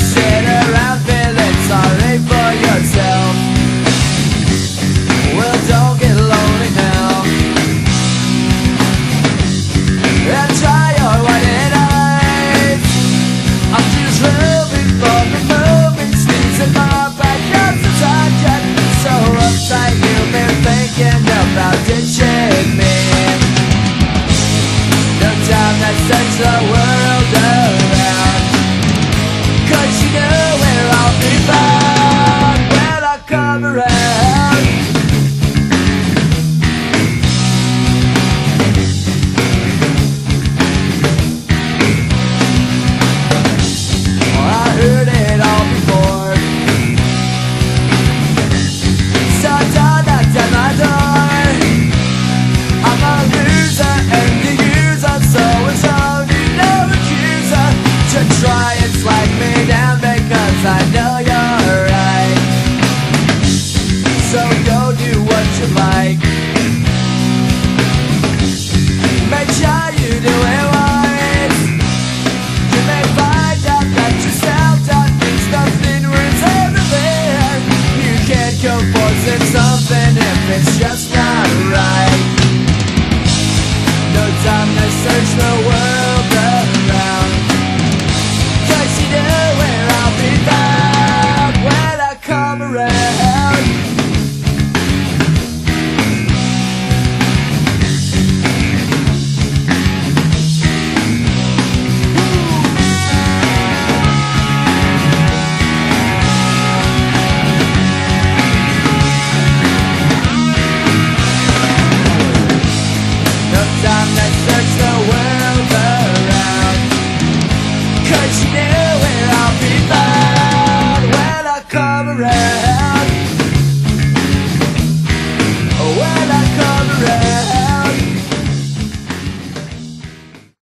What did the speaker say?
say